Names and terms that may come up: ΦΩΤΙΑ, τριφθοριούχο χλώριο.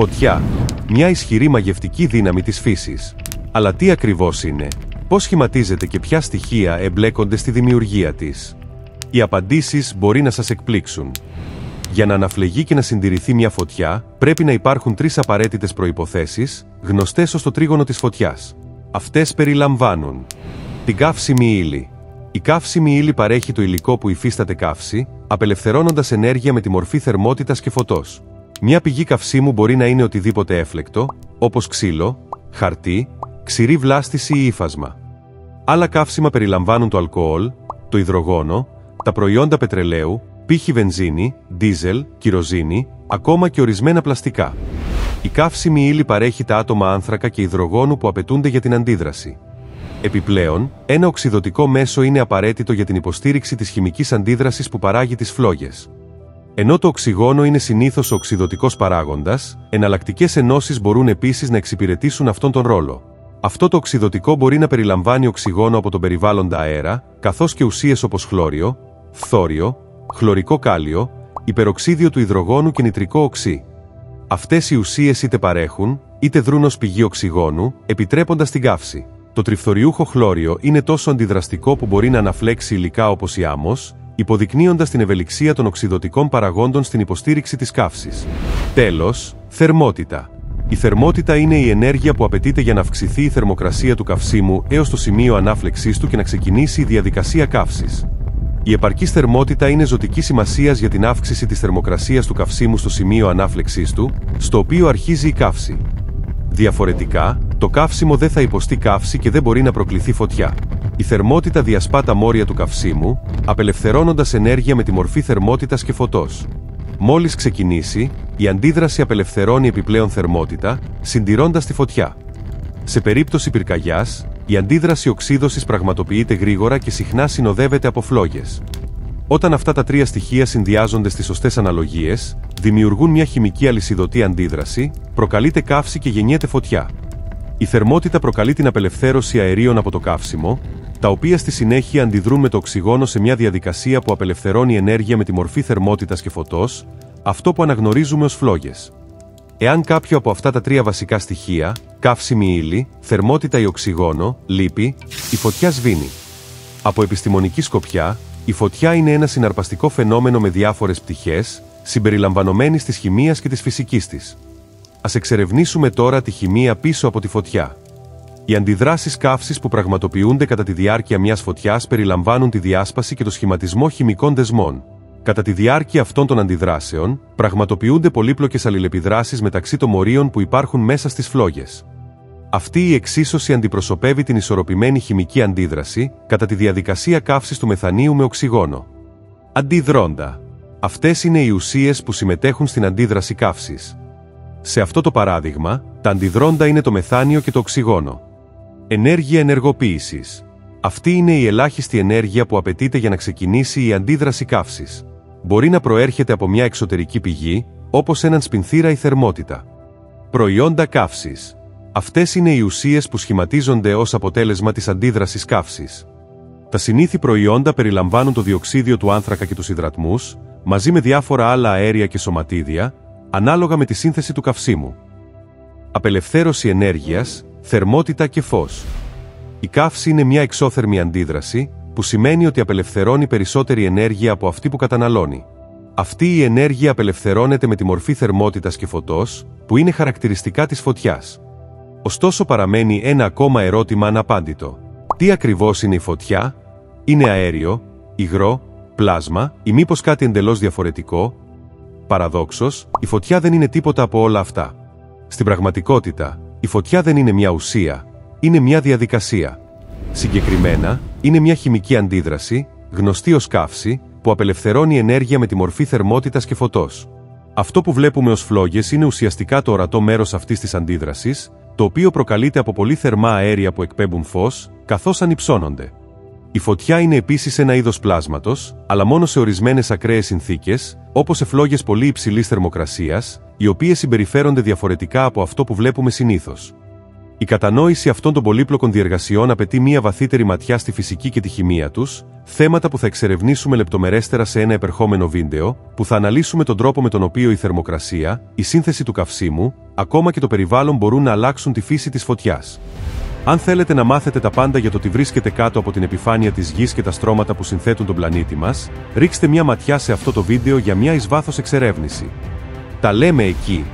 Φωτιά, μια ισχυρή μαγευτική δύναμη της φύσης. Αλλά τι ακριβώς είναι, πώς σχηματίζεται και ποια στοιχεία εμπλέκονται στη δημιουργία της? Οι απαντήσεις μπορεί να σας εκπλήξουν. Για να αναφλεγεί και να συντηρηθεί μια φωτιά, πρέπει να υπάρχουν τρεις απαραίτητες προϋποθέσεις, γνωστές ως το τρίγωνο της φωτιάς. Αυτές περιλαμβάνουν την καύσιμη ύλη. Η καύσιμη ύλη παρέχει το υλικό που υφίσταται καύση, απελευθερώνοντας ενέργεια με τη μορφή θερμότητας και φωτός. Μια πηγή καυσίμου μπορεί να είναι οτιδήποτε έφλεκτο, όπως ξύλο, χαρτί, ξηρή βλάστηση ή ύφασμα. Άλλα καύσιμα περιλαμβάνουν το αλκοόλ, το υδρογόνο, τα προϊόντα πετρελαίου, π.χ. βενζίνη, ντίζελ, κυροζίνη, ακόμα και ορισμένα πλαστικά. Η καύσιμη ύλη παρέχει τα άτομα άνθρακα και υδρογόνου που απαιτούνται για την αντίδραση. Επιπλέον, ένα οξυδοτικό μέσο είναι απαραίτητο για την υποστήριξη της χημικής αντίδρασης που παράγει τις φλόγες. Ενώ το οξυγόνο είναι συνήθως ο οξυδοτικός παράγοντας, εναλλακτικές ενώσεις μπορούν επίσης να εξυπηρετήσουν αυτόν τον ρόλο. Αυτό το οξυδοτικό μπορεί να περιλαμβάνει οξυγόνο από τον περιβάλλοντα αέρα, καθώς και ουσίες όπως χλώριο, φθόριο, χλωρικό κάλιο, υπεροξίδιο του υδρογόνου και νητρικό οξύ. Αυτές οι ουσίες είτε παρέχουν, είτε δρούν ως πηγή οξυγόνου, επιτρέποντας την καύση. Το τριφθοριούχο χλώριο είναι τόσο αντιδραστικό που μπορεί να αναφλέξει υλικά όπως η άμμος, υποδεικνύοντας την ευελιξία των οξυδοτικών παραγόντων στην υποστήριξη της καύσης. Τέλος, θερμότητα. Η θερμότητα είναι η ενέργεια που απαιτείται για να αυξηθεί η θερμοκρασία του καυσίμου έως το σημείο ανάφλεξής του και να ξεκινήσει η διαδικασία καύσης. Η επαρκής θερμότητα είναι ζωτικής σημασίας για την αύξηση της θερμοκρασίας του καυσίμου στο σημείο ανάφλεξής του, στο οποίο αρχίζει η καύση. Διαφορετικά, το καύσιμο δεν θα υποστεί καύση και δεν μπορεί να προκληθεί φωτιά. Η θερμότητα διασπά τα μόρια του καυσίμου, απελευθερώνοντας ενέργεια με τη μορφή θερμότητας και φωτός. Μόλις ξεκινήσει, η αντίδραση απελευθερώνει επιπλέον θερμότητα, συντηρώντας τη φωτιά. Σε περίπτωση πυρκαγιάς, η αντίδραση οξύδωσης πραγματοποιείται γρήγορα και συχνά συνοδεύεται από φλόγες. Όταν αυτά τα τρία στοιχεία συνδυάζονται στις σωστές αναλογίες, δημιουργούν μια χημική αλυσιδωτή αντίδραση, προκαλείται καύση και γεννιέται φωτιά. Η θερμότητα προκαλεί την απελευθέρωση αερίων από το καύσιμο, τα οποία στη συνέχεια αντιδρούν με το οξυγόνο σε μια διαδικασία που απελευθερώνει ενέργεια με τη μορφή θερμότητας και φωτός, αυτό που αναγνωρίζουμε ως φλόγες. Εάν κάποιο από αυτά τα τρία βασικά στοιχεία, καύσιμη ύλη, θερμότητα ή οξυγόνο, λείπει, η φωτιά σβήνει. Από επιστημονική σκοπιά, η φωτιά είναι ένα συναρπαστικό φαινόμενο με διάφορες πτυχές, συμπεριλαμβανομένης της χημείας και της φυσικής της. Ας εξερευνήσουμε τώρα τη χημεία πίσω από τη φωτιά. Οι αντιδράσεις καύσης που πραγματοποιούνται κατά τη διάρκεια μιας φωτιάς περιλαμβάνουν τη διάσπαση και το σχηματισμό χημικών δεσμών. Κατά τη διάρκεια αυτών των αντιδράσεων, πραγματοποιούνται πολύπλοκες αλληλεπιδράσεις μεταξύ των μορίων που υπάρχουν μέσα στις φλόγες. Αυτή η εξίσωση αντιπροσωπεύει την ισορροπημένη χημική αντίδραση κατά τη διαδικασία καύσης του μεθανίου με οξυγόνο. Αντιδρόντα. Αυτές είναι οι ουσίες που συμμετέχουν στην αντίδραση καύσης. Σε αυτό το παράδειγμα, τα αντιδρόντα είναι το μεθάνιο και το οξυγόνο. Ενέργεια ενεργοποίησης. Αυτή είναι η ελάχιστη ενέργεια που απαιτείται για να ξεκινήσει η αντίδραση καύσης. Μπορεί να προέρχεται από μια εξωτερική πηγή, όπως έναν σπινθήρα ή θερμότητα. Προϊόντα καύσης. Αυτές είναι οι ουσίες που σχηματίζονται ως αποτέλεσμα της αντίδρασης καύσης. Τα συνήθη προϊόντα περιλαμβάνουν το διοξίδιο του άνθρακα και τους υδρατμούς, μαζί με διάφορα άλλα αέρια και σωματίδια, ανάλογα με τη σύνθεση του καυσίμου. Απελευθέρωση ενέργειας, θερμότητα και φως. Η καύση είναι μια εξώθερμη αντίδραση, που σημαίνει ότι απελευθερώνει περισσότερη ενέργεια από αυτή που καταναλώνει. Αυτή η ενέργεια απελευθερώνεται με τη μορφή θερμότητας και φωτός, που είναι χαρακτηριστικά της φωτιάς. Ωστόσο παραμένει ένα ακόμα ερώτημα αναπάντητο. Τι ακριβώς είναι η φωτιά? Είναι αέριο, υγρό, πλάσμα ή μήπως κάτι εντελώς διαφορετικό? Παραδόξως, η φωτιά δεν είναι τίποτα από όλα αυτά. Στην πραγματικότητα, η φωτιά δεν είναι μια ουσία, είναι μια διαδικασία. Συγκεκριμένα, είναι μια χημική αντίδραση, γνωστή ως καύση, που απελευθερώνει ενέργεια με τη μορφή θερμότητας και φωτός. Αυτό που βλέπουμε ως φλόγες είναι ουσιαστικά το ορατό μέρος αυτής της αντίδρασης, το οποίο προκαλείται από πολύ θερμά αέρια που εκπέμπουν φως, καθώς ανυψώνονται. Η φωτιά είναι επίσης ένα είδος πλάσματος, αλλά μόνο σε ορισμένες ακραίες συνθήκες, όπως σε φλόγες πολύ υψηλής θερμοκρασίας, οι οποίες συμπεριφέρονται διαφορετικά από αυτό που βλέπουμε συνήθως. Η κατανόηση αυτών των πολύπλοκων διεργασιών απαιτεί μία βαθύτερη ματιά στη φυσική και τη χημεία τους, θέματα που θα εξερευνήσουμε λεπτομερέστερα σε ένα επερχόμενο βίντεο, που θα αναλύσουμε τον τρόπο με τον οποίο η θερμοκρασία, η σύνθεση του καυσίμου, ακόμα και το περιβάλλον μπορούν να αλλάξουν τη φύση της φωτιάς. Αν θέλετε να μάθετε τα πάντα για το τι βρίσκεται κάτω από την επιφάνεια της Γης και τα στρώματα που συνθέτουν τον πλανήτη μας, ρίξτε μια ματιά σε αυτό το βίντεο για μια εις βάθος εξερεύνηση. Τα λέμε εκεί!